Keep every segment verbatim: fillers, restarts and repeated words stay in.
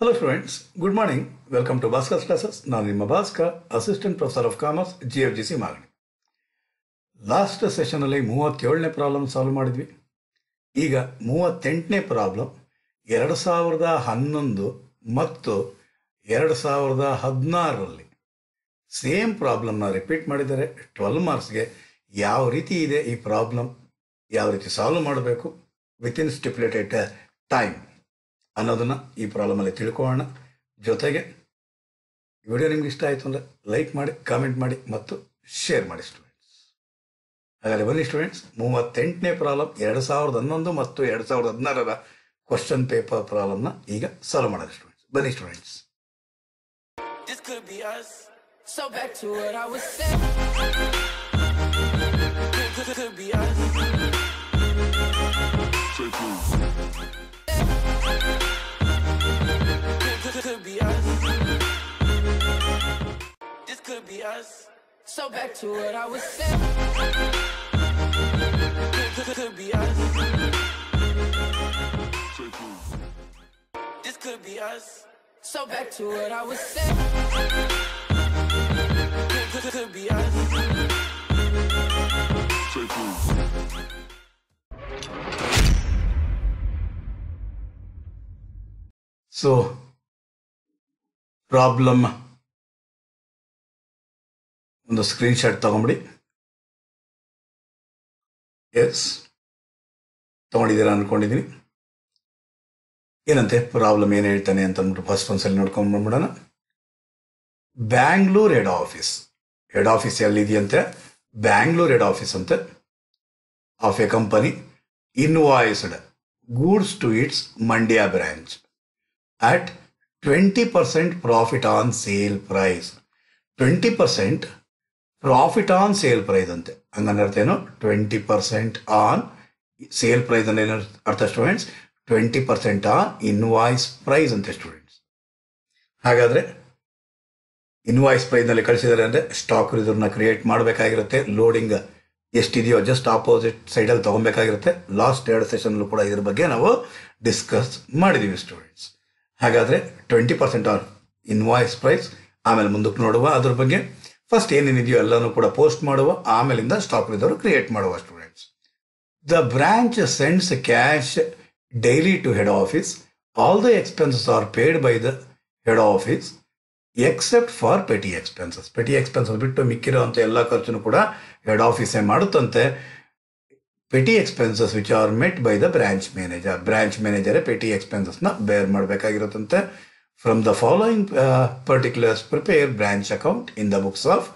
Hello friends, good morning. Welcome to Bhaskar's classes. Nanu Nimma Bhaskar, Assistant Professor of Commerce, G F G C Magani. Last session alli ಮೂವತ್ತೇಳನೇ problem solve ಮಾಡಿದ್ವಿ. ಈಗ ಮೂವತ್ತೆಂಟನೇ problem ಎರಡು ಸಾವಿರದ ಹನ್ನೊಂದು ಮತ್ತು ಎರಡು ಸಾವಿರದ ಹದಿನಾರು ರಲ್ಲಿ ಸೇಮ್ ಪ್ರಾಬ್ಲಮ್ ನ ರಿಪೀಟ್ ಮಾಡಿದರೆ ಟ್ವೆಲ್ವ್ ಮಾರ್ಕ್ಸ್ ಗೆ ಯಾವ ರೀತಿ ಇದೆ ಈ ಪ್ರಾಬ್ಲಮ್, ಯಾವ ರೀತಿ ಸಾಲ್ವ್ ಮಾಡಬೇಕು ವಿತ್ ಇನ್ ಸ್ಟಿಪ್ಯುಲೇಟೆಡ್ ಟೈಮ್ ಅನ್ನೋದನ್ನ ಈ ಪ್ರಾಬ್ಲಮ್ ಅಲ್ಲಿ ತಿಳ್ಕೊಳ್ಳೋಣ. ಜೊತೆಗೆ ವಿಡಿಯೋ ನಿಮಗೆ ಇಷ್ಟ ಆಯಿತು ಅಂದ್ರೆ ಲೈಕ್ ಮಾಡಿ, ಕಾಮೆಂಟ್ ಮಾಡಿ ಮತ್ತು ಶೇರ್ ಮಾಡಿ ಸ್ಟೂಡೆಂಟ್ಸ್. ಹಾಗಾದರೆ ಬನ್ನಿ ಸ್ಟೂಡೆಂಟ್ಸ್, ಮೂವತ್ತೆಂಟನೇ ಪ್ರಾಬ್ಲಮ್ ಎರಡು ಸಾವಿರದ ಹನ್ನೊಂದು ಮತ್ತು ಎರಡು ಸಾವಿರದ ಹದಿನಾರರ ಕ್ವಶನ್ ಪೇಪರ್ ಪ್ರಾಬ್ಲಮ್ನ ಈಗ ಸಾಲ್ವ್ ಮಾಡೋದು ಸ್ಟೂಡೆಂಟ್ಸ್. ಬನ್ನಿ students. Could be us. This could be us. So back to what I was saying. This could be us. This could be us. So back to what I was saying. This could be us. So. Problem ಒಂದು screenshot ತಗೊಂಬಿಡಿ. Yes ತಗೊಂಡಿದ್ದೀರಾ ಅಂದ್ಕೊಂಡಿದ್ದೀನಿ. ಏನಂತೆ problem ಏನು ಹೇಳ್ತಾನೆ ಅಂತ ಅಂದ್ಬಿಟ್ಟು first ಒಂದ್ಸಲಿ ನೋಡ್ಕೊಂಡು ಬಂದ್ಬಿಡೋಣ. Bangalore head office, head office ಎಲ್ಲಿದೆಯಂತೆ? ಬ್ಯಾಂಗ್ಳೂರ್ ಹೆಡ್ ಆಫೀಸ್ ಅಂತೆ. Of a company invoiced goods to its Mandya branch at twenty percent profit on sale price. twenty percent profit on sale price ante. Hangana artha eno twenty percent on sale price ante eno artha students, twenty percent on invoice price ante students. Hagadre invoice price nalli kalisidare andre stock reserve na create madbekagirutte, loading ಎಷ್ಟು ಇದೆಯೋ just opposite ಸೈಡಲ್ಲಿ ತಗೊಬೇಕಾಗಿರುತ್ತೆ. Last ಎರಡು ಸೆಷನ್ಲೂ ಕೂಡ ಇದ್ರ ಬಗ್ಗೆ ನಾವು discuss ಮಾಡಿದ್ದೀವಿ students. ಹಾಗಾದರೆ twenty percent or invoice price, ಆಮೇಲೆ ಮುಂದಕ್ಕೆ ನೋಡುವ ಅದ್ರ ಬಗ್ಗೆ. ಫಸ್ಟ್ ಏನೇನಿದೆಯೋ ಎಲ್ಲನೂ ಕೂಡ ಪೋಸ್ಟ್ ಮಾಡುವ, ಆಮೇಲಿಂದ ಸ್ಟಾಕ್ ರಿಸರ್ವ್ ಕ್ರಿಯೇಟ್ ಮಾಡುವ students. The branch sends cash daily to head office. All the expenses are paid by the head office except for petty expenses. Petty expenses ಬಿಟ್ಟು ಮಿಕ್ಕಿರೋಂಥ ಎಲ್ಲ ಖರ್ಚನ್ನು ಕೂಡ ಹೆಡ್ ಆಫೀಸೇ ಮಾಡುತ್ತಂತೆ. Petty expenses which are met by the branch manager. Branch ಮ್ಯಾನೇಜರೇ petty ಎಕ್ಸ್ಪೆನ್ಸಸ್ನ bear ಮಾಡಬೇಕಾಗಿರುತ್ತಂತೆ. From the following particulars prepare branch account in the books of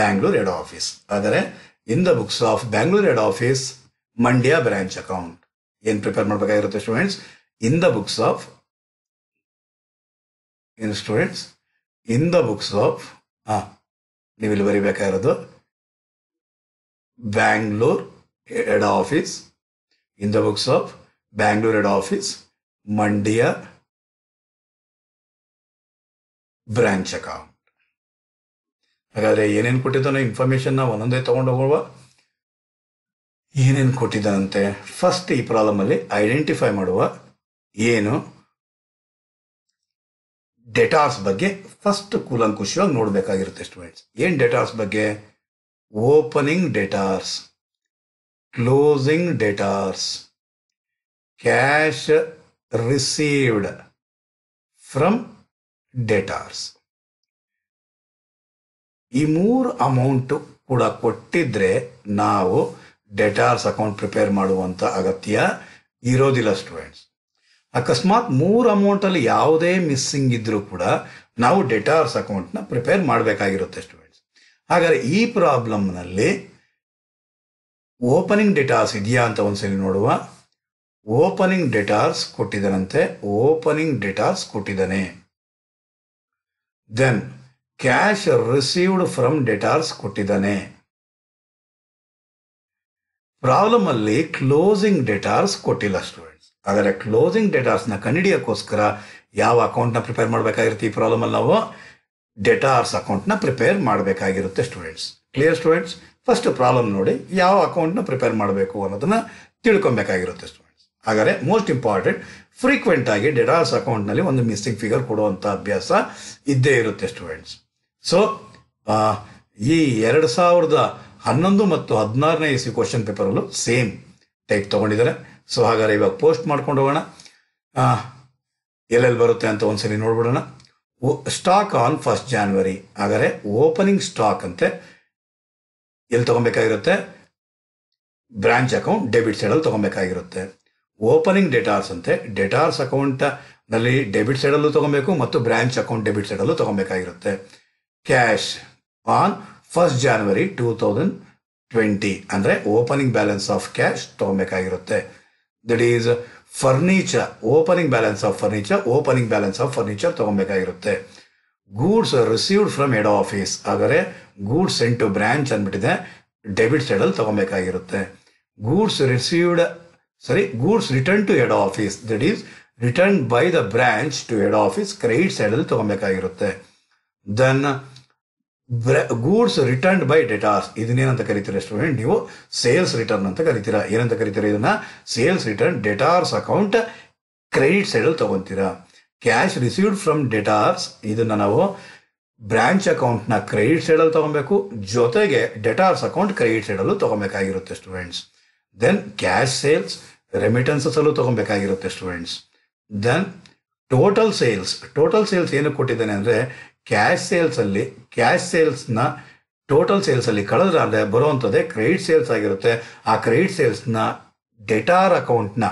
Bangalore head office. ಆದರೆ ಇನ್ the books of Bangalore head office Mandya branch account ಏನು prepare ಮಾಡಬೇಕಾಗಿರುತ್ತೆ students? In the books of ಏನು students in the books of ಹಾಂ ನೀವು ಇಲ್ಲಿ ಬರಿಬೇಕಾಗಿರೋದು Bangalore head office. In the books of Bangalore head office Mandya branch account. ಹಾಗಾದರೆ ಏನೇನು ಕೊಟ್ಟಿದ್ದಾನೋ ಇನ್ಫಾರ್ಮೇಶನ್ನ ಒಂದೊಂದೇ ತಗೊಂಡು ಹೋಗುವ. ಏನೇನು ಕೊಟ್ಟಿದ್ದಾನಂತೆ ಫಸ್ಟ್ ಈ ಪ್ರಾಬ್ಲಮಲ್ಲಿ ಐಡೆಂಟಿಫೈ ಮಾಡುವ ಏನು ಡೇಟಾಸ್ ಬಗ್ಗೆ ಫಸ್ಟ್ ಕೂಲಂಕುಷವಾಗಿ ನೋಡಬೇಕಾಗಿರುತ್ತೆ ಸ್ಟೂಡೆಂಟ್ಸ್. ಏನು ಡೇಟಾಸ್ ಬಗ್ಗೆ? Opening debtors, closing debtors, cash received from debtors. ಈ ಮೂರು ಅಮೌಂಟು ಕೂಡ ಕೊಟ್ಟಿದ್ರೆ ನಾವು ಡೇಟಾರ್ಸ್ ಅಕೌಂಟ್ ಪ್ರಿಪೇರ್ ಮಾಡುವಂಥ ಅಗತ್ಯ ಇರೋದಿಲ್ಲ ಸ್ಟೂಡೆಂಟ್ಸ್. ಅಕಸ್ಮಾತ್ ಮೂರು ಅಮೌಂಟಲ್ಲಿ ಯಾವುದೇ ಮಿಸ್ಸಿಂಗ್ ಇದ್ರೂ ಕೂಡ ನಾವು ಡೇಟಾರ್ಸ್ ಅಕೌಂಟ್ನ ಪ್ರಿಪೇರ್ ಮಾಡಬೇಕಾಗಿರುತ್ತೆ ಸ್ಟೂಡೆಂಟ್ಸ್. ಹಾಗಾದರೆ ಈ ಪ್ರಾಬ್ಲಮ್ನಲ್ಲಿ ಓಪನಿಂಗ್ ಡೇಟಾಸ್ ಇದೆಯಾ ಅಂತ ಒಂದ್ಸರಿ ನೋಡುವ. ಓಪನಿಂಗ್ ಡೇಟಾಸ್ ಕೊಟ್ಟಿದ್ದಾನಂತೆ, ಓಪನಿಂಗ್ ಡೇಟಾಸ್ ಕೊಟ್ಟಿದ್ದಾನೆ. Then cash received from debtors ಕೊಟ್ಟಿದ್ದಾನೆ. ಪ್ರಾಬ್ಲಮ್ ಅಲ್ಲಿ ಕ್ಲೋಸಿಂಗ್ ಡೇಟಾಸ್ ಕೊಟ್ಟಿಲ್ಲ ಸ್ಟೂಡೆಂಟ್ಸ್. ಆದರೆ ಕ್ಲೋಸಿಂಗ್ ಡೇಟಾಸ್ನ ಕಂಡುಹಿಡಿಯೋಕ್ಕೋಸ್ಕರ ಯಾವ ಅಕೌಂಟ್ನ ಪ್ರಿಪೇರ್ ಮಾಡಬೇಕಾಗಿರುತ್ತೆ? ಈ ಪ್ರಾಬ್ಲಮ್ ಅಲ್ಲಿ ನಾವು ಡೇಟಾಸ್ ಅಕೌಂಟ್ನ ಪ್ರಿಪೇರ್ ಮಾಡಬೇಕಾಗಿರುತ್ತೆ students. Clear students? First problem ನೋಡಿ ಯಾವ ಅಕೌಂಟ್ನ ಪ್ರಿಪೇರ್ ಮಾಡಬೇಕು ಅನ್ನೋದನ್ನ ತಿಳ್ಕೊಬೇಕಾಗಿರುತ್ತೆ ಸ್ಟೂಡೆಂಟ್ಸ್. ಹಾಗಾದರೆ ಮೋಸ್ಟ್ ಇಂಪಾರ್ಟೆಂಟ್ ಫ್ರೀಕ್ವೆಂಟ್ ಆಗಿ ಡೆಟಾಸ್ ಅಕೌಂಟ್ನಲ್ಲಿ ಒಂದು ಮಿಸ್ಸಿಂಗ್ ಫಿಗರ್ ಕೊಡುವಂಥ ಅಭ್ಯಾಸ ಇದ್ದೇ ಇರುತ್ತೆ ಸ್ಟೂಡೆಂಟ್ಸ್. ಸೊ ಈ ಎರಡು ಸಾವಿರದ ಹನ್ನೊಂದು ಮತ್ತು ಹದಿನಾರನೇ ಇಸಿ ಕ್ವಶನ್ ಪೇಪರಲ್ಲೂ ಸೇಮ್ ಟೈಪ್ ತೊಗೊಂಡಿದ್ದಾರೆ. ಸೊ ಹಾಗಾದ್ರೆ ಇವಾಗ ಪೋಸ್ಟ್ ಮಾಡ್ಕೊಂಡು ಹೋಗೋಣ, ಎಲ್ಲೆಲ್ಲಿ ಬರುತ್ತೆ ಅಂತ ಒಂದ್ಸಲಿ ನೋಡ್ಬಿಡೋಣ. ಸ್ಟಾಕ್ ಆನ್ ಫಸ್ಟ್ ಜಾನ್ವರಿ ಹಾಗಾದರೆ ಓಪನಿಂಗ್ ಸ್ಟಾಕ್ ಅಂತೆ, ಎಲ್ಲಿ ತಗೊಬೇಕಾಗಿರುತ್ತೆ? ಬ್ರಾಂಚ್ ಅಕೌಂಟ್ ಡೆಬಿಟ್ ಸೈಡಲ್ಲಿ ತಗೊಬೇಕಾಗಿರುತ್ತೆ. ಓಪನಿಂಗ್ ಡೆಟಾರ್ಸ್ ಅಂತೆ, ಡೆಟಾರ್ಸ್ ಅಕೌಂಟ್ನಲ್ಲಿ ಡೆಬಿಟ್ ಸೈಡಲ್ಲೂ ತೊಗೊಬೇಕು ಮತ್ತು ಬ್ರಾಂಚ್ ಅಕೌಂಟ್ ಡೆಬಿಟ್ ಸೈಡಲ್ಲೂ ತೊಗೊಬೇಕಾಗಿರುತ್ತೆ. Cash on first January two thousand twenty ಅಂದರೆ ಓಪನಿಂಗ್ ಬ್ಯಾಲೆನ್ಸ್ ಆಫ್ ಕ್ಯಾಶ್ ತೊಗೊಬೇಕಾಗಿರುತ್ತೆ. That is furniture, opening balance of furniture opening balance of furniture ತೊಗೊಬೇಕಾಗಿರುತ್ತೆ. Goods received from head office ಆದರೆ goods sent to branch ಅಂದ್ಬಿಟ್ಟಿದೆ, debit ಸೈಡಲ್ಲಿ ತೊಗೊಬೇಕಾಗಿರುತ್ತೆ. Goods received ಸರಿ goods return to head office that is return by the branch to head office, credit ಸೈಡಲ್ಲಿ ತೊಗೊಬೇಕಾಗಿರುತ್ತೆ. Then goods return by debtors ಇದನ್ನೇನಂತ ಕರಿತೀರಾ student ನೀವು? ಸೇಲ್ಸ್ ರಿಟರ್ನ್ ಅಂತ ಕರಿತೀರಾ. ಏನಂತ ಕರಿತೀರಾ ಇದನ್ನ? Sales return. Debtors account credit ಸೈಡಲ್ಲಿ ತೊಗೊತೀರಾ. ಕ್ಯಾಶ್ ರಿಸೀವ್ಡ್ ಫ್ರಮ್ ಡೆಟಾರ್ಸ್ ಇದನ್ನು ನಾವು ಬ್ರಾಂಚ್ ಅಕೌಂಟ್ನ ಕ್ರೆಡಿಟ್ ಸೈಡಲ್ಲಿ ತೊಗೊಬೇಕು, ಜೊತೆಗೆ ಡೆಟಾರ್ಸ್ ಅಕೌಂಟ್ ಕ್ರೆಡಿಟ್ ಸೈಡಲ್ಲೂ ತೊಗೊಬೇಕಾಗಿರುತ್ತೆ ಸ್ಟೂಡೆಂಟ್ಸ್. ದೆನ್ ಕ್ಯಾಶ್ ಸೇಲ್ಸ್ ರೆಮಿಟೆನ್ಸಸ್ಸಲ್ಲೂ ತೊಗೊಬೇಕಾಗಿರುತ್ತೆ students. Then total sales, total sales ಏನಕ್ಕೆ ಕೊಟ್ಟಿದ್ದಾನೆ ಅಂದರೆ ಕ್ಯಾಶ್ ಸೇಲ್ಸಲ್ಲಿ ಕ್ಯಾಶ್ ಸೇಲ್ಸ್ನ ಟೋಟಲ್ ಸೇಲ್ಸಲ್ಲಿ ಕಳೆದ್ರೆ ಬರುವಂಥದ್ದೇ ಕ್ರೆಡಿಟ್ ಸೇಲ್ಸ್ ಆಗಿರುತ್ತೆ. ಆ ಕ್ರೆಡಿಟ್ ಸೇಲ್ಸ್ನ ಡೆಟಾರ್ ಅಕೌಂಟ್ನ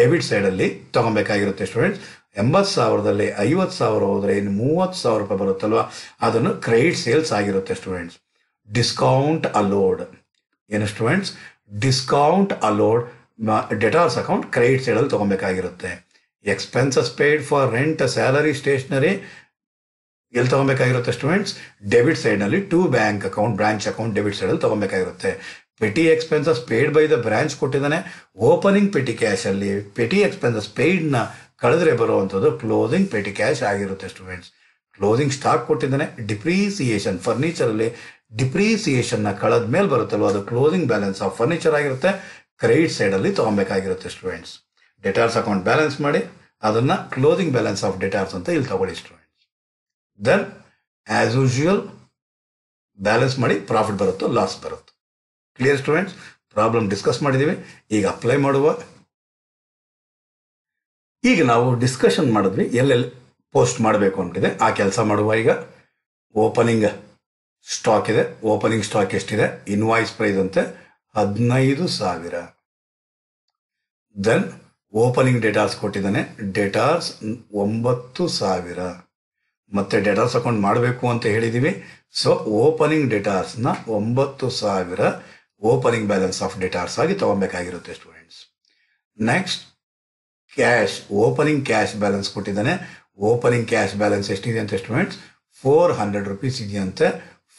ಡೆಬಿಟ್ ಸೈಡಲ್ಲಿ ತೊಗೊಬೇಕಾಗಿರುತ್ತೆ ಸ್ಟೂಡೆಂಟ್ಸ್. ಎಂಬತ್ತು ಸಾವಿರದಲ್ಲಿ ಐವತ್ತು ಸಾವಿರ ಹೋದರೆ ಇನ್ನು ಮೂವತ್ತು ಸಾವಿರ ರೂಪಾಯಿ ಬರುತ್ತಲ್ವ, ಅದನ್ನು ಕ್ರೆಡಿಟ್ ಸೇಲ್ಸ್ ಆಗಿರುತ್ತೆ ಸ್ಟೂಡೆಂಟ್ಸ್. ಡಿಸ್ಕೌಂಟ್ ಅಲೋಡ್ ಏನು students? Discount allowed debtors account credit ಸೈಡಲ್ಲಿ ತೊಗೊಬೇಕಾಗಿರುತ್ತೆ. Expenses paid for rent salary stationery ಎಲ್ಲಿ ತೊಗೊಬೇಕಾಗಿರುತ್ತೆ ಸ್ಟೂಡೆಂಟ್ಸ್? ಡೆಬಿಟ್ ಸೈಡ್ನಲ್ಲಿ to bank account branch account debit ಸೈಡಲ್ಲಿ ತೊಗೊಬೇಕಾಗಿರುತ್ತೆ. Petty expenses paid by the branch ಕೊಟ್ಟಿದ್ದಾನೆ, ಓಪನಿಂಗ್ ಪೆಟಿ ಕ್ಯಾಶಲ್ಲಿ ಪೆಟಿ ಎಕ್ಸ್ಪೆನ್ಸಸ್ ಪೇಯ್ಡ್ನ ಕಳೆದ್ರೆ ಬರುವಂಥದ್ದು ಕ್ಲೋಸಿಂಗ್ ಪೆಟಿ ಕ್ಯಾಶ್ ಆಗಿರುತ್ತೆ ಸ್ಟೂಡೆಂಟ್ಸ್. ಕ್ಲೋಸಿಂಗ್ ಸ್ಟಾಕ್ ಕೊಟ್ಟಿದ್ದಾನೆ, ಡಿಪ್ರೀಸಿಯೇಷನ್ ಫರ್ನಿಚರಲ್ಲಿ ಡಿಪ್ರೀಸಿಯೇಷನ್ನ ಕಳೆದ ಮೇಲೆ ಬರುತ್ತಲ್ವ ಅದು ಕ್ಲೋಸಿಂಗ್ ಬ್ಯಾಲೆನ್ಸ್ ಆಫ್ ಫರ್ನಿಚರ್ ಆಗಿರುತ್ತೆ, ಕ್ರೆಡಿಟ್ ಸೈಡಲ್ಲಿ ತೊಗೊಬೇಕಾಗಿರುತ್ತೆ ಸ್ಟೂಡೆಂಟ್ಸ್. ಡೆಟಾರ್ಸ್ ಅಕೌಂಟ್ ಬ್ಯಾಲೆನ್ಸ್ ಮಾಡಿ ಅದನ್ನು ಕ್ಲೋಸಿಂಗ್ ಬ್ಯಾಲೆನ್ಸ್ ಆಫ್ ಡೆಟಾರ್ಸ್ ಅಂತ ಇಲ್ಲಿ ತೊಗೊಳ್ಳಿ students. Then as usual balance ಮಾಡಿ ಪ್ರಾಫಿಟ್ ಬರುತ್ತೋ ಲಾಸ್ ಬರುತ್ತೋ. Clear students? ಪ್ರಾಬ್ಲಮ್ ಡಿಸ್ಕಸ್ ಮಾಡಿದ್ದೀವಿ, ಈಗ ಅಪ್ಲೈ ಮಾಡುವ. ಈಗ ನಾವು ಡಿಸ್ಕಷನ್ ಮಾಡಿದ್ವಿ ಎಲ್ಲೆಲ್ಲಿ ಪೋಸ್ಟ್ ಮಾಡಬೇಕು ಅಂತಿದೆ, ಆ ಕೆಲಸ ಮಾಡುವ. ಈಗ ಓಪನಿಂಗ್ ಸ್ಟಾಕ್ ಇದೆ, ಓಪನಿಂಗ್ ಸ್ಟಾಕ್ ಎಷ್ಟಿದೆ? ಇನ್ವಾಯ್ಸ್ ಪ್ರೈಸ್ ಅಂತೆ ಹದಿನೈದು ಸಾವಿರ. ದೆನ್ ಓಪನಿಂಗ್ ಡೇಟಾಸ್ ಕೊಟ್ಟಿದ್ದಾನೆ, ಡೇಟಾಸ್ ಒಂಬತ್ತು ಸಾವಿರ. ಮತ್ತೆ ಡೇಟಾಸ್ ಅಕೌಂಟ್ ಮಾಡಬೇಕು ಅಂತ ಹೇಳಿದ್ದೀವಿ, ಸೊ ಓಪನಿಂಗ್ ಡೇಟಾಸ್ನ ಒಂಬತ್ತು ಸಾವಿರ ಓಪನಿಂಗ್ ಬ್ಯಾಲೆನ್ಸ್ ಆಫ್ ಡೇಟಾರ್ಸ್ ಆಗಿ ತೊಗೊಬೇಕಾಗಿರುತ್ತೆ students. Next cash, opening cash balance ಕೊಟ್ಟಿದ್ದಾನೆ. ಓಪನಿಂಗ್ ಕ್ಯಾಶ್ ಬ್ಯಾಲೆನ್ಸ್ ಎಷ್ಟಿದೆ ಅಂತ ಸ್ಟೂಡೆಂಟ್ಸ್? ಫೋರ್ ಹಂಡ್ರೆಡ್ ರುಪೀಸ್ ಇದೆಯಂತೆ,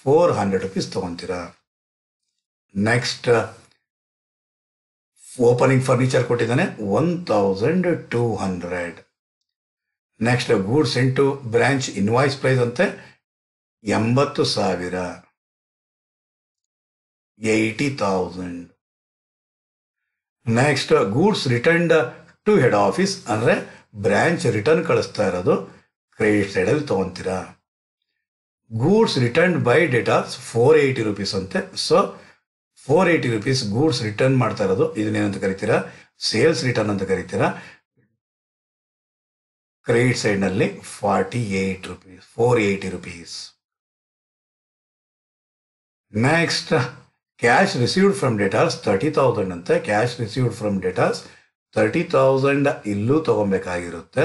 ಫೋರ್ ಹಂಡ್ರೆಡ್ ರುಪೀಸ್ ತೊಗೊತೀರಾ. ನೆಕ್ಸ್ಟ್ ಓಪನಿಂಗ್ ಫರ್ನಿಚರ್ ಕೊಟ್ಟಿದ್ದಾನೆ, one thousand two hundred. Next goods into branch invoice price ಅಂತೆ ಎಂಬತ್ತು ಸಾವಿರ, eighty thousand. Next goods returned to head office ಅಂದರೆ branch return ಕಳಿಸ್ತಾ ಇರೋದು, ಕ್ರೆಡಿಟ್ ಸೈಡಲ್ಲಿ ತೊಗೊತೀರಾ. Goods return by debtors four eighty rupees ಅಂತೆ, so four eighty rupees goods return ಮಾಡ್ತಾ ಇರೋದು, ಇದನ್ನೇನಂತ ಕರಿತೀರಾ? ಸೇಲ್ಸ್ ರಿಟರ್ನ್ ಅಂತ ಕರಿತೀರಾ. ಕ್ರೆಡಿಟ್ ಸೈಡ್ನಲ್ಲಿ forty eight rupees, four eighty rupees. Next cash received from debtors thirty thousand ಅಂತೆ, cash received from debtors thirty thousand ಇಲ್ಲೂ ತೊಗೊಬೇಕಾಗಿರುತ್ತೆ,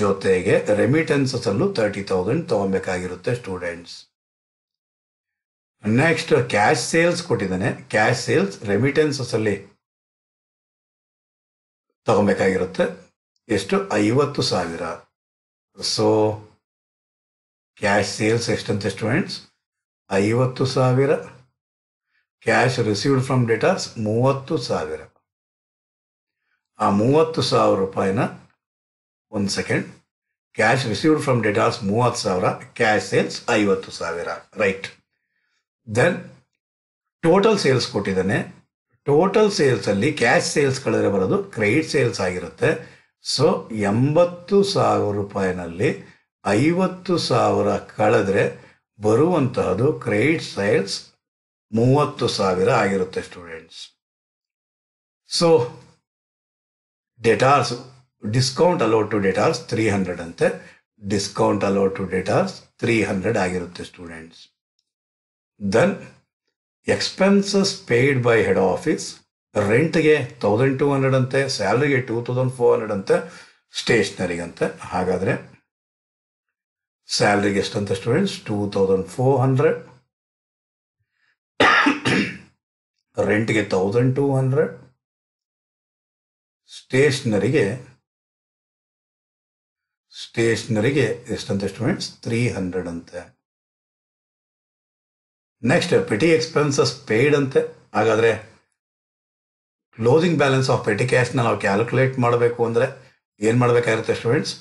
ಜೊತೆಗೆ ರೆಮಿಟೆನ್ಸಸ್ಸಲ್ಲೂ ತರ್ಟಿ ತೌಸಂಡ್ ತೊಗೊಬೇಕಾಗಿರುತ್ತೆ ಸ್ಟೂಡೆಂಟ್ಸ್. ನೆಕ್ಸ್ಟ್ ಕ್ಯಾಶ್ ಸೇಲ್ಸ್ ಕೊಟ್ಟಿದ್ದಾನೆ, ಕ್ಯಾಶ್ ಸೇಲ್ಸ್ ರೆಮಿಟೆನ್ಸಸ್ಸಲ್ಲಿ ತೊಗೊಬೇಕಾಗಿರುತ್ತೆ, ಎಷ್ಟು? ಐವತ್ತು ಸಾವಿರ. ಸೊ ಕ್ಯಾಶ್ ಸೇಲ್ಸ್ ಎಷ್ಟಂತೆ ಸ್ಟೂಡೆಂಟ್ಸ್? ಐವತ್ತು ಸಾವಿರ. ಕ್ಯಾಶ್ ರಿಸೀವ್ಡ್ ಫ್ರಮ್ ಡೆಟಾರ್ಸ್ ಮೂವತ್ತು ಸಾವಿರ. ಆ ಮೂವತ್ತು ಸಾವಿರ ರೂಪಾಯಿನ ಒಂದು second cash received from debtors ಮೂವತ್ತು ಸಾವಿರ, ಕ್ಯಾಶ್ ಸೇಲ್ಸ್ ಐವತ್ತು ಸಾವಿರ, ರೈಟ್. ದೆನ್ ಟೋಟಲ್ ಸೇಲ್ಸ್ ಕೊಟ್ಟಿದ್ದಾನೆ, ಟೋಟಲ್ ಸೇಲ್ಸ್ ಅಲ್ಲಿ ಕ್ಯಾಶ್ ಸೇಲ್ಸ್ ಕಳೆದ್ರೆ ಬರೋದು ಕ್ರೆಡಿಟ್ ಸೇಲ್ಸ್ ಆಗಿರುತ್ತೆ. ಸೊ ಎಂಬತ್ತು ಸಾವಿರ ರೂಪಾಯಿನಲ್ಲಿ ಐವತ್ತು ಸಾವಿರ ಕಳೆದ್ರೆ ಬರುವಂತಹದ್ದು ಕ್ರೆಡಿಟ್ ಸೇಲ್ಸ್ ಮೂವತ್ತು ಸಾವಿರ ಆಗಿರುತ್ತೆ students. So debtors discount allowed to debtors three hundred ಅಂತೆ, discount allowed to debtors three hundred ಆಗಿರುತ್ತೆ students. Then expenses paid by head office, ರೆಂಟ್ಗೆ ತೌಸಂಡ್ ಟೂ ಹಂಡ್ರೆಡ್ ಅಂತೆ, ಸ್ಯಾಲರಿಗೆ ಟೂ ತೌಸಂಡ್ ಫೋರ್ ಹಂಡ್ರೆಡ್ ಅಂತೆ, ಸ್ಟೇಷನರಿಗಂತೆ. ಹಾಗಾದರೆ ಸ್ಯಾಲರಿಗೆ ಎಷ್ಟಂತೆ students? Two thousand four hundred, ರೆಂಟ್ಗೆ ತೌಸಂಡ್ ಟೂ ಹಂಡ್ರೆಡ್, ಸ್ಟೇಷನರಿಗೆ ಸ್ಟೇಷನರಿಗೆ ಎಷ್ಟಂತೆ ಸ್ಟೂಡೆಂಟ್ಸ್? ತ್ರೀ ಹಂಡ್ರೆಡ್ ಅಂತೆ. ನೆಕ್ಸ್ಟ್ ಪೆಟಿ ಎಕ್ಸ್ಪೆನ್ಸಸ್ ಪೇಯ್ಡ್ ಅಂತೆ. ಹಾಗಾದರೆ ಕ್ಲೋಸಿಂಗ್ ಬ್ಯಾಲೆನ್ಸ್ ಆಫ್ ಪೆಟಿ ಕ್ಯಾಶ್ನ ನಾವು ಕ್ಯಾಲ್ಕುಲೇಟ್ ಮಾಡಬೇಕು ಅಂದರೆ ಏನು ಮಾಡಬೇಕಾಗಿರುತ್ತೆ students?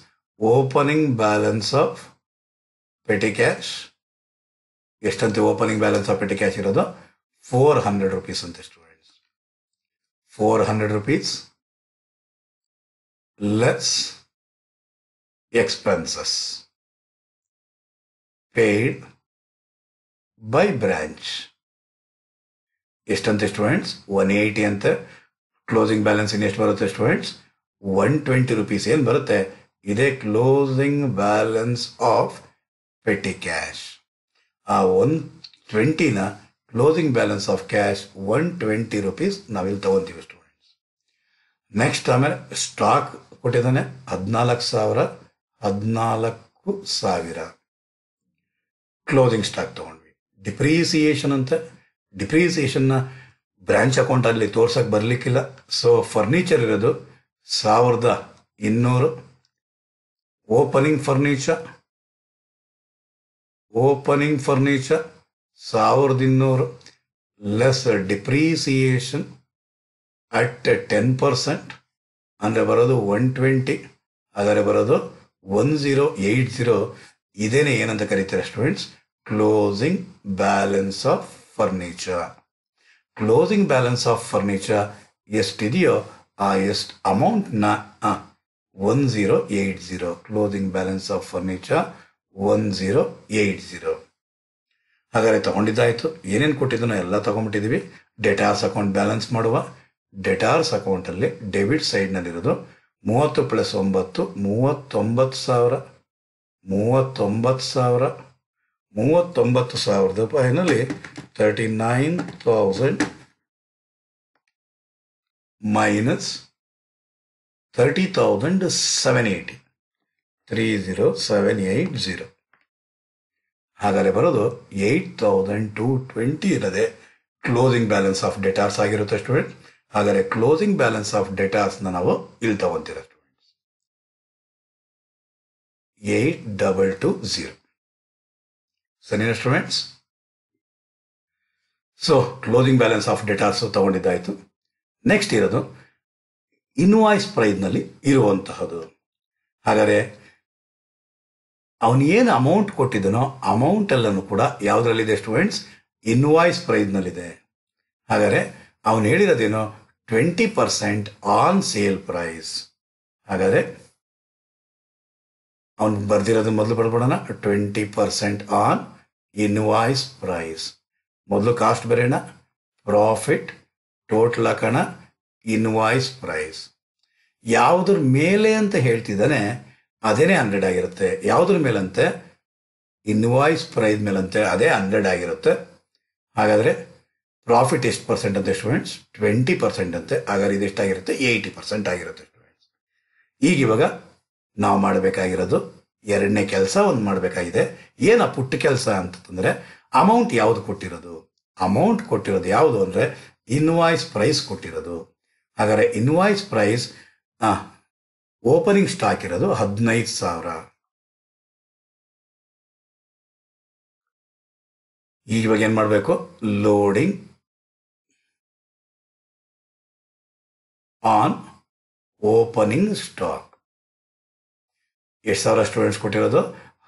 Opening balance of petty cash ಎಷ್ಟಂತೆ? Opening balance of petty cash ಇರೋದು ಫೋರ್ ಹಂಡ್ರೆಡ್ ರುಪೀಸ್ ಅಂತೆ students. Four hundred rupees less expenses paid by branch ಎಷ್ಟಂತೆ ಸ್ಟೂಡೆಂಟ್ಸ್? ಒನ್ ಏಯ್ಟಿ ಅಂತೆ. ಕ್ಲೋಸಿಂಗ್ ಬ್ಯಾಲೆನ್ಸ್ ಇನ್ನು ಎಷ್ಟು ಬರುತ್ತೆ ಸ್ಟೂಡೆಂಟ್ಸ್? ಒನ್ ಟ್ವೆಂಟಿ ರುಪೀಸ್ ಏನು ಬರುತ್ತೆ, ಇದೇ closing balance of petty cash. ಆ ಒನ್ ಟ್ವೆಂಟಿನ closing balance of cash one twenty rupees ನಾವಿಲ್ಲಿ ತಗೊತೀವಿ ಸ್ಟೂಡೆಂಟ್ಸ್. ನೆಕ್ಸ್ಟ್ ಆಮೇಲೆ ಸ್ಟಾಕ್ ಕೊಟ್ಟಿದ್ದಾನೆ ಹದಿನಾಲ್ಕು ಸಾವಿರ, ಹದಿನಾಲ್ಕು ಸಾವಿರ ಕ್ಲೋಸಿಂಗ್ ಸ್ಟಾಕ್ ತಗೊಂಡು. ಡಿಪ್ರಿಸಿಯೇಷನ್ ಅಂತೆ, ಡಿಪ್ರಿಸಿಯೇಷನ್ನ ಬ್ರಾಂಚ್ ಅಕೌಂಟಲ್ಲಿ ತೋರ್ಸಕ್ಕೆ ಬರಲಿಕ್ಕಿಲ್ಲ. ಸೊ ಫರ್ನಿಚರ್ ಇರೋದು ಸಾವಿರದ ಇನ್ನೂರು, ಓಪನಿಂಗ್ ಫರ್ನಿಚರ್ ಓಪನಿಂಗ್ ಫರ್ನಿಚರ್ ಸಾವಿರದ ಇನ್ನೂರು less depreciation at ten percent ಅಂದರೆ ಬರೋದು ಒನ್ ಟ್ವೆಂಟಿ, ಆದರೆ ಬರೋದು ಒನ್ ಝೀರೋ ಏಯ್ಟ್ ಝೀರೋ. ಇದೇನೇ ಏನಂತ ಕರೀತಾರೆ students? Closing balance of furniture. Closing balance of furniture ಎಷ್ಟಿದೆಯೋ ಆ ಎಷ್ಟು ಅಮೌಂಟ್ನ one zero eight zero, closing balance of furniture one zero eight zero. ಹಾಗಾದರೆ ತಗೊಂಡಿದ್ದಾಯಿತು, ಏನೇನು ಕೊಟ್ಟಿದ್ದನೋ ಎಲ್ಲ ತಗೊಂಡ್ಬಿಟ್ಟಿದ್ದೀವಿ. ಡೆಟಾರ್ಸ್ ಅಕೌಂಟ್ ಬ್ಯಾಲೆನ್ಸ್ ಮಾಡುವ, ಡೆಟಾರ್ಸ್ ಅಕೌಂಟಲ್ಲಿ ಡೆಬಿಟ್ ಸೈಡ್ನಲ್ಲಿರೋದು ಮೂವತ್ತು ಪ್ಲಸ್ ಒಂಬತ್ತು ಮೂವತ್ತೊಂಬತ್ತು ಸಾವಿರ, ಮೂವತ್ತೊಂಬತ್ತು ಸಾವಿರ ಮೂವತ್ತೊಂಬತ್ತು ಸಾವಿರದ ರೂಪಾಯಿನಲ್ಲಿ thirty nine thousand minus thirty thousand seven eighty, three zero seven eight zero. ಹಾಗಾದರೆ ಬರೋದು ಏಯ್ಟ್ ತೌಸಂಡ್ ಟು ಟ್ವೆಂಟಿ ಇರೋದೆ ಕ್ಲೋಸಿಂಗ್ ಬ್ಯಾಲೆನ್ಸ್ ಆಫ್ ಡೆಟಾರ್ಸ್ ಆಗಿರುತ್ತೆ ಸ್ಟೂಡೆಂಟ್. ಹಾಗಾದರೆ ಕ್ಲೋಸಿಂಗ್ ಬ್ಯಾಲೆನ್ಸ್ ಆಫ್ ಡೆಟಾರ್ಸ್ನ ನಾವು ಇಲ್ಲಿ ತಗೊತೀರ students, eight double two zero. ಸರಿನಾ students? So closing balance of debtors ತಗೊಂಡಿದ್ದಾಯಿತು. ನೆಕ್ಸ್ಟ್ ಇರೋದು ಇನ್ವಾಯ್ಸ್ ಪ್ರೈಸ್ನಲ್ಲಿ ಇರುವಂತಹದ್ದು. ಹಾಗಾದರೆ ಅವನೇನು ಅಮೌಂಟ್ ಕೊಟ್ಟಿದ್ದನೋ ಅಮೌಂಟ್ ಎಲ್ಲನೂ ಕೂಡ ಯಾವುದರಲ್ಲಿದೆ ಸ್ಟೂಡೆಂಟ್ಸ್? ಇನ್ವಾಯ್ಸ್ ಪ್ರೈಸ್ನಲ್ಲಿದೆ. ಹಾಗಾದರೆ ಅವನು ಹೇಳಿರೋದೇನೋ twenty percent on sale price. ಹಾಗಾದರೆ ಅವನು ಬರ್ದಿರೋದು ಮೊದಲು ಬರ್ಬೋಣ, twenty percent on invoice price. ಮೊದಲು ಕಾಸ್ಟ್ ಬರೆಯೋಣ, ಪ್ರಾಫಿಟ್ ಟೋಟಲ್ ಹಾಕೋಣ, ಇನ್ವಾಯ್ಸ್ ಪ್ರೈಸ್. ಯಾವುದ್ರ ಮೇಲೆ ಅಂತ ಹೇಳ್ತಿದ್ದಾನೆ ಅದೇನೇ ಹಂಡ್ರೆಡ್ ಆಗಿರುತ್ತೆ. ಯಾವುದ್ರ ಮೇಲಂತೆ? ಇನ್ವಾಯ್ಸ್ ಪ್ರೈಸ್ ಮೇಲಂತೆ, ಅದೇ ಹಂಡ್ರೆಡ್ ಆಗಿರುತ್ತೆ. ಹಾಗಾದರೆ ಪ್ರಾಫಿಟ್ ಎಷ್ಟು ಪರ್ಸೆಂಟ್ ಅಂತೆ ಸ್ಟೂಡೆಂಟ್ಸ್? ಟ್ವೆಂಟಿ ಪರ್ಸೆಂಟ್ ಅಂತೆ. ಹಾಗಾದ್ರೆ ಇದೆಷ್ಟಾಗಿರುತ್ತೆ? ಏಯ್ಟಿ ಪರ್ಸೆಂಟ್ ಆಗಿರುತ್ತೆ ಸ್ಟೂಡೆಂಟ್ಸ್. ಈಗ ಇವಾಗ ನಾವು ಮಾಡಬೇಕಾಗಿರೋದು ಎರಡನೇ ಕೆಲಸ ಒಂದು ಮಾಡಬೇಕಾಗಿದೆ. ಏನ ಪುಟ್ಟ ಕೆಲಸ ಅಂತಂದರೆ ಅಮೌಂಟ್ ಯಾವುದು ಕೊಟ್ಟಿರೋದು? ಅಮೌಂಟ್ ಕೊಟ್ಟಿರೋದು ಯಾವುದು ಅಂದರೆ ಇನ್ವಾಯ್ಸ್ ಪ್ರೈಸ್ ಕೊಟ್ಟಿರೋದು. ಹಾಗಾದರೆ ಇನ್ವಾಯ್ಸ್ ಪ್ರೈಸ್ ಓಪನಿಂಗ್ ಸ್ಟಾಕ್ ಇರೋದು ಹದಿನೈದು ಸಾವಿರ. ಇವಾಗ ಏನು ಮಾಡಬೇಕು? Loading on opening stock. ಎಷ್ಟು ಸಾವಿರ ಸ್ಟೂಡೆಂಟ್ಸ್ ಕೊಟ್ಟಿರೋದು?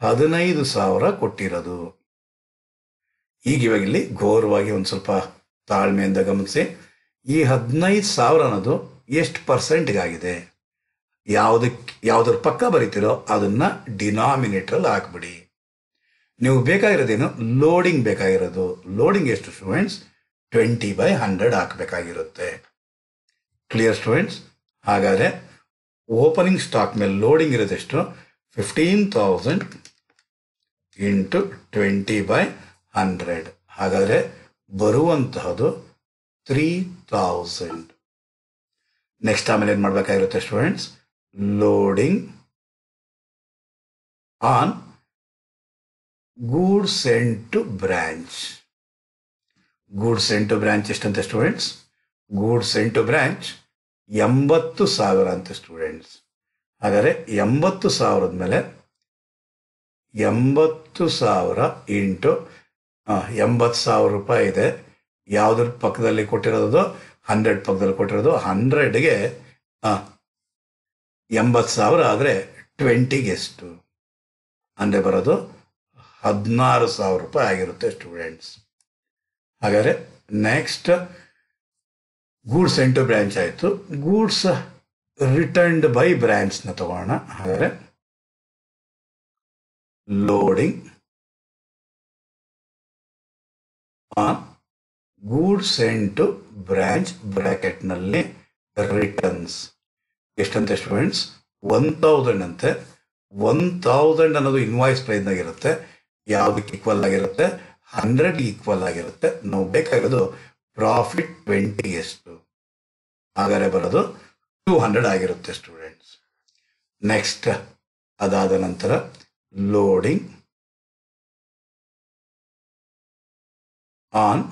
ಹದಿನೈದು ಸಾವಿರ ಕೊಟ್ಟಿರೋದು. ಈಗ ಇವಾಗ ಇಲ್ಲಿ ಘೋರವಾಗಿ ಒಂದು ಸ್ವಲ್ಪ ತಾಳ್ಮೆಯಿಂದ ಗಮನಿಸಿ, ಈ ಹದಿನೈದು ಸಾವಿರ ಅನ್ನೋದು ಎಷ್ಟು ಪರ್ಸೆಂಟ್ಗಾಗಿದೆ, ಯಾವುದಕ್ಕೆ ಯಾವುದ್ರ ಪಕ್ಕ ಬರೀತಿರೋ ಅದನ್ನು ಡಿನಾಮಿನೇಟ್ರಲ್ಲಿ ಹಾಕ್ಬಿಡಿ. ನೀವು ಬೇಕಾಗಿರೋದೇನು? ಲೋಡಿಂಗ್ ಬೇಕಾಗಿರೋದು. ಲೋಡಿಂಗ್ ಎಷ್ಟು ಸ್ಟೂಡೆಂಟ್ಸ್? ಟ್ವೆಂಟಿ ಬೈ ಹಂಡ್ರೆಡ್ ಹಾಕಬೇಕಾಗಿರುತ್ತೆ. Clear students? ಹಾಗಾದರೆ ಓಪನಿಂಗ್ ಸ್ಟಾಕ್ ಮೇಲೆ ಲೋಡಿಂಗ್ ಇರೋದೆಷ್ಟು? Fifteen thousand into twenty by hundred. ಹಾಗಾದರೆ ಬರುವಂತಹದು ತ್ರೀ ತೌಸಂಡ್. ನೆಕ್ಸ್ಟ್ ಆಮೇಲೆ ಏನು ಮಾಡಬೇಕಾಗಿರುತ್ತೆ students? Loading on goods sent to branch. Goods sent to branch ಎಷ್ಟಂತೆ students? Goods sent to branch ಎಂಬತ್ತು ಸಾವಿರ ಅಂತೆ ಸ್ಟೂಡೆಂಟ್ಸ್. ಹಾಗಾದರೆ ಎಂಬತ್ತು ಸಾವಿರದ ಮೇಲೆ ಎಂಬತ್ತು ಸಾವಿರ ಇಂಟು ಎಂಬತ್ತು ಸಾವಿರ ರೂಪಾಯಿ ಇದೆ, ಯಾವುದ್ರ ಪಕ್ಕದಲ್ಲಿ ಕೊಟ್ಟಿರೋದು? ಹಂಡ್ರೆಡ್ ಪಕ್ಕದಲ್ಲಿ ಕೊಟ್ಟಿರೋದು. ಹಂಡ್ರೆಡ್ಗೆ ಎಂಬತ್ತು ಸಾವಿರ ಆದರೆ ಟ್ವೆಂಟಿಗೆ ಎಷ್ಟು ಅಂದರೆ ಬರೋದು ಹದಿನಾರು ಸಾವಿರ ರೂಪಾಯಿ ಆಗಿರುತ್ತೆ ಸ್ಟೂಡೆಂಟ್ಸ್. ಹಾಗಾದರೆ ನೆಕ್ಸ್ಟ್ ಗೂಡ್ಸ್ ಇಂಟು ಬ್ರ್ಯಾಂಚ್ ಆಯಿತು. ಗೂಡ್ಸ್ ರಿಟರ್ನ್ಡ್ ಬೈ ಬ್ರ್ಯಾಂಚ್ನ ತಗೋಣ. ಹಾಗಾದರೆ loading on goods sent to branch ಬ್ರಾಕೆಟ್ನಲ್ಲಿ ರಿಟರ್ನ್ಸ್ ಎಷ್ಟಂತೆ ಸ್ಟೂಡೆಂಟ್ಸ್? ಒನ್ ತೌಸಂಡ್ ಅಂತೆ. ಒನ್ ತೌಸಂಡ್ ಅನ್ನೋದು ಇನ್ವಾಯ್ಸ್ ಪ್ರೈಸ್ನಾಗಿರುತ್ತೆ. ಯಾವುದಕ್ಕೆ ಈಕ್ವಲ್ ಆಗಿರುತ್ತೆ? ಹಂಡ್ರೆಡ್ಗೆ ಈಕ್ವಲ್ ಆಗಿರುತ್ತೆ. ನಾವು ಬೇಕಾಗಿರೋದು ಪ್ರಾಫಿಟ್ ಟ್ವೆಂಟಿ ಎಷ್ಟು, ಹಾಗಾದರೆ ಬರೋದು ಟೂ ಹಂಡ್ರೆಡ್ ಆಗಿರುತ್ತೆ ಸ್ಟೂಡೆಂಟ್ಸ್. ನೆಕ್ಸ್ಟ್ ಅದಾದ ನಂತರ loading on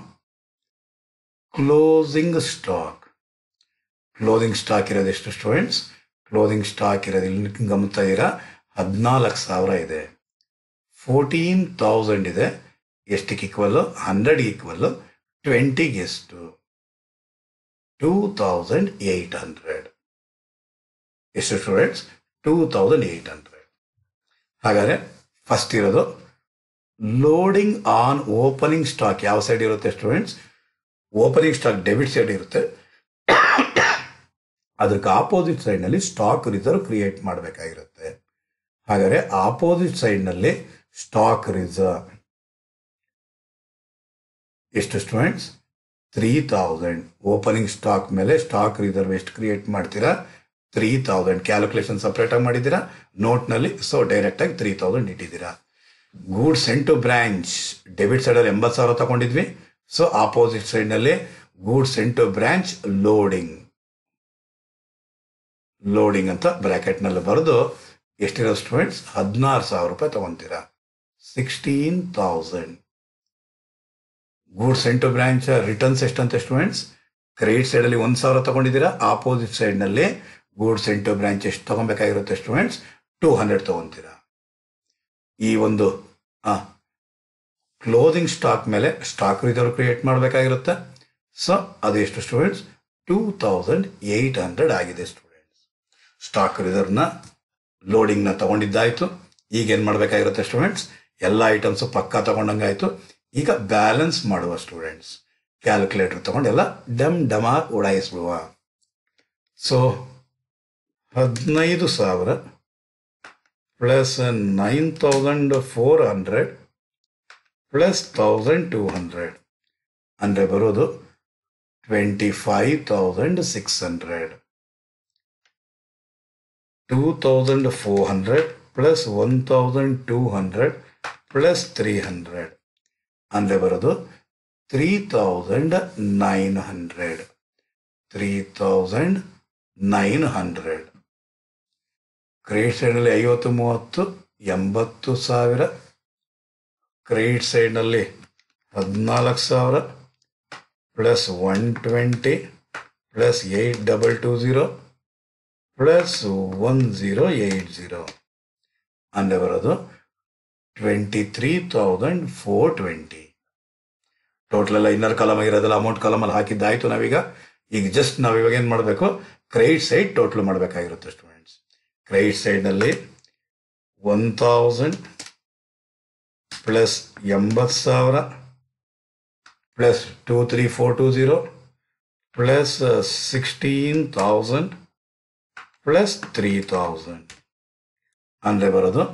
closing stock. Closing stock ಇರೋದು ಎಷ್ಟು ಸ್ಟೂಡೆಂಟ್ಸ್? ಕ್ಲೋಸಿಂಗ್ ಸ್ಟಾಕ್ ಇರೋದು ಇಲ್ಲಿ ಗಮನಿಸ್ತಾ ಇರ ಹದಿನಾಲ್ಕು ಸಾವಿರ ಇದೆ. ಫೋರ್ಟೀನ್ ತೌಸಂಡ್ ಇದೆ. ಎಷ್ಟಕ್ಕೆ ಈಕ್ವಲ್ಲು? ಹಂಡ್ರೆಡ್ಗೆ ಈಕ್ವಲ್ಲು. ಟ್ವೆಂಟಿಗೆ ಎಷ್ಟು? Two thousand eight hundred. ಎಷ್ಟು students? Two thousand eight hundred. ಹಾಗಾದರೆ ಫಸ್ಟ್ ಇರೋದು ಲೋಡಿಂಗ್ ಆನ್ ಓಪನಿಂಗ್ ಸ್ಟಾಕ್. ಯಾವ ಸೈಡ್ ಇರುತ್ತೆ students? Opening stock debit side ಇರುತ್ತೆ. ಅದಕ್ಕೆ ಆಪೋಸಿಟ್ ಸೈಡ್ನಲ್ಲಿ ಸ್ಟಾಕ್ ರಿಸರ್ವ್ ಕ್ರಿಯೇಟ್ ಮಾಡಬೇಕಾಗಿರುತ್ತೆ. ಹಾಗಾದರೆ ಆಪೋಸಿಟ್ ಸೈಡ್ನಲ್ಲಿ ಸ್ಟಾಕ್ ರಿಸರ್ವ್ ಎಷ್ಟು students? Three thousand. Opening stock ಮೇಲೆ ಸ್ಟಾಕ್ ರಿಸರ್ವ್ ಎಷ್ಟು ಕ್ರಿಯೇಟ್ ಮಾಡ್ತೀರಾ? Three thousand. ಕ್ಯಾಲ್ಕುಲೇಷನ್ ಸಪ್ರೇಟಾಗಿ ಮಾಡಿದ್ದೀರಾ ನೋಟ್ನಲ್ಲಿ, ಸೊ ಡೈರೆಕ್ಟಾಗಿ ತ್ರೀ ತೌಸಂಡ್ ಇಟ್ಟಿದ್ದೀರಾ. ಗೂಡ್ಸ್ ಇಂಟು ಬ್ರ್ಯಾಂಚ್ ಡೆಬಿಟ್ ಸೈಡಲ್ಲಿ ಎಂಬತ್ತು ಸಾವಿರ ತಗೊಂಡಿದ್ವಿ, ಸೊ ಆಪೋಸಿಟ್ ಸೈಡ್ನಲ್ಲಿ goods into branch loading loading ಅಂತ ಬ್ರ್ಯಾಕೆಟ್ನಲ್ಲಿ ಬರೆದು ಎಷ್ಟಿರೋ ಸ್ಟೂಡೆಂಟ್ಸ್? ಹದಿನಾರು ಸಾವಿರ ರೂಪಾಯಿ ತೊಗೊತೀರಾ, sixteen thousand. Goods into branch returns ಎಷ್ಟಂತೆ ಸ್ಟೂಡೆಂಟ್ಸ್? ಕ್ರೆಡಿಟ್ ಸೈಡಲ್ಲಿ ಒಂದು ಸಾವಿರ ತೊಗೊಂಡಿದ್ದೀರಾ, ಆಪೋಸಿಟ್ ಸೈಡ್ನಲ್ಲಿ ಗೂಡ್ಸ್ ಇಂಟು ಬ್ರಾಂಚ್ ಎಷ್ಟು ತೊಗೊಬೇಕಾಗಿರುತ್ತೆ ಸ್ಟೂಡೆಂಟ್ಸ್? ಟೂ ಹಂಡ್ರೆಡ್ ತೊಗೊತೀರಾ. ಈ ಒಂದು ಕ್ಲೋಸಿಂಗ್ ಸ್ಟಾಕ್ ಮೇಲೆ ಸ್ಟಾಕ್ ರಿಸರ್ವ್ ಕ್ರಿಯೇಟ್ ಮಾಡಬೇಕಾಗಿರುತ್ತೆ, ಸೊ ಅದೆಷ್ಟು students? Two thousand eight hundred ಆಗಿದೆ ಸ್ಟೂಡೆಂಟ್ಸ್. ಸ್ಟಾಕ್ ರಿಸರ್ವ್ನ ಲೋಡಿಂಗ್ನ ತೊಗೊಂಡಿದ್ದಾಯಿತು. ಈಗೇನು ಮಾಡಬೇಕಾಗಿರುತ್ತೆ ಸ್ಟೂಡೆಂಟ್ಸ್? ಎಲ್ಲ ಐಟಮ್ಸು ಪಕ್ಕಾ ತೊಗೊಂಡಂಗಾಯಿತು. ಈಗ ಬ್ಯಾಲೆನ್ಸ್ ಮಾಡುವ ಸ್ಟೂಡೆಂಟ್ಸ್, ಕ್ಯಾಲ್ಕುಲೇಟರ್ ತೊಗೊಂಡೆಲ್ಲ ಡಮ್ ಡಮಾರ್ ಉಡಾಯಿಸ್ಬಿಡುವ. ಸೊ ಹದಿನೈದು ಸಾವಿರ plus nine thousand four hundred plus thousand two hundred ಅಂದರೆ ಬರೋದು twenty five thousand six hundred. Two thousand four hundred plus one thousand two hundred plus three hundred ಅಂದರೆ ಬರೋದು three thousand nine hundred. Three thousand nine hundred. Credit ಸೈಡ್ನಲ್ಲಿ ಐವತ್ತು ಮೂವತ್ತು ಎಂಬತ್ತು ಸಾವಿರ. Credit ಸೈಡ್ನಲ್ಲಿ ಹದಿನಾಲ್ಕು ಸಾವಿರ plus one twenty plus eight double two zero plus one zero eight zero ಅಂದರೆ ಬರೋದು twenty three thousand four twenty. Total ಎಲ್ಲ ಇನ್ನರ್ ಕಾಲಮ್ ಆಗಿರೋದಲ್ಲ, ಅಮೌಂಟ್ ಕಾಲಮಲ್ಲಿ ಹಾಕಿದ್ದಾಯಿತು ನಾವೀಗ. ಈಗ ಜಸ್ಟ್ ನಾವಿವಾಗ ಏನು ಮಾಡಬೇಕು? ಕ್ರೆಡಿಟ್ ಸೈಡ್ ಟೋಟಲ್ ಮಾಡಬೇಕಾಗಿರುತ್ತೆ ಸ್ಟೂಡೆಂಟ್ಸ್. ಕ್ರೆಡಿಟ್ ಸೈಡ್ನಲ್ಲಿ ಒನ್ ತೌಸಂಡ್ ಪ್ಲಸ್ ಎಂಬತ್ತು ಸಾವಿರ ಪ್ಲಸ್ two three four two zero plus uh, sixteen thousand plus three thousand. Andre barodu.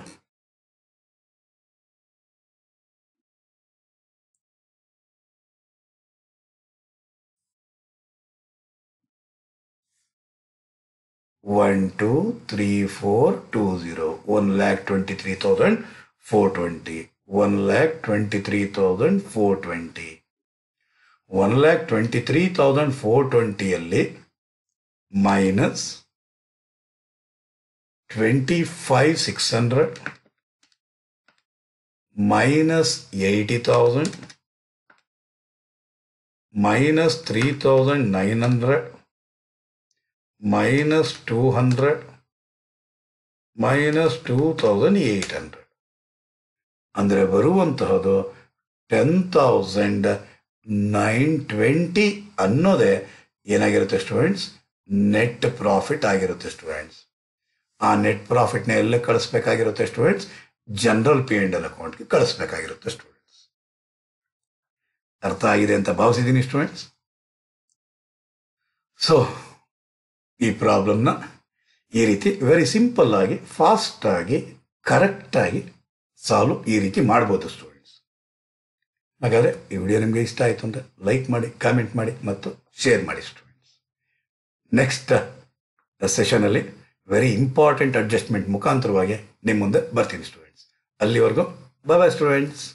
one two three four two zero. one lakh twenty-three thousand four hundred twenty. one lakh twenty-three thousand four hundred twenty. one lakh twenty-three thousand four hundred twenty alli minus twenty-five thousand six hundred minus eighty thousand minus three thousand nine hundred minus two hundred minus two thousand eight hundred. Andre baruvantahadu ten thousand nine hundred twenty annode yenagirutte students, net profit agirutte students. ಆ net profit ನ ಎಲ್ಲ ಕಳಿಸಬೇಕಾಗಿರುತ್ತೆ students, general P and L account ಗೆ ಕಳಿಸಬೇಕಾಗಿರುತ್ತೆ students. ಅರ್ಥ ಆಗಿದೆ ಅಂತ ಭಾವಿಸಿದೀನಿ students. So ಈ problem ನ ಈ ರೀತಿ very simple ಆಗಿ, fast ಆಗಿ, correct ಆಗಿ ಸಾಲ್ವ್ ಈ ರೀತಿ ಮಾಡಬಹುದು ಸ್ಟೂಡೆಂಟ್ಸ್. ಹಾಗಾದ್ರೆ ಈ ವಿಡಿಯೋ ನಿಮಗೆ ಇಷ್ಟ ಆಯಿತು ಅಂದ್ರೆ ಲೈಕ್ ಮಾಡಿ, ಕಾಮೆಂಟ್ ಮಾಡಿ ಮತ್ತು ಶೇರ್ ಮಾಡಿ ಸ್ಟೂಡೆಂಟ್ಸ್. ನೆಕ್ಸ್ಟ್ ಸೆಷನ್ ಅಲ್ಲಿ ವೆರಿ ಇಂಪಾರ್ಟೆಂಟ್ ಅಡ್ಜಸ್ಟ್ಮೆಂಟ್ ಮುಖಾಂತರವಾಗಿ ನಿಮ್ಮ ಮುಂದೆ ಬರ್ತೀನಿ ಸ್ಟೂಡೆಂಟ್ಸ್. ಅಲ್ಲಿವರೆಗೂ ಬೈ ಬೈ ಸ್ಟೂಡೆಂಟ್ಸ್.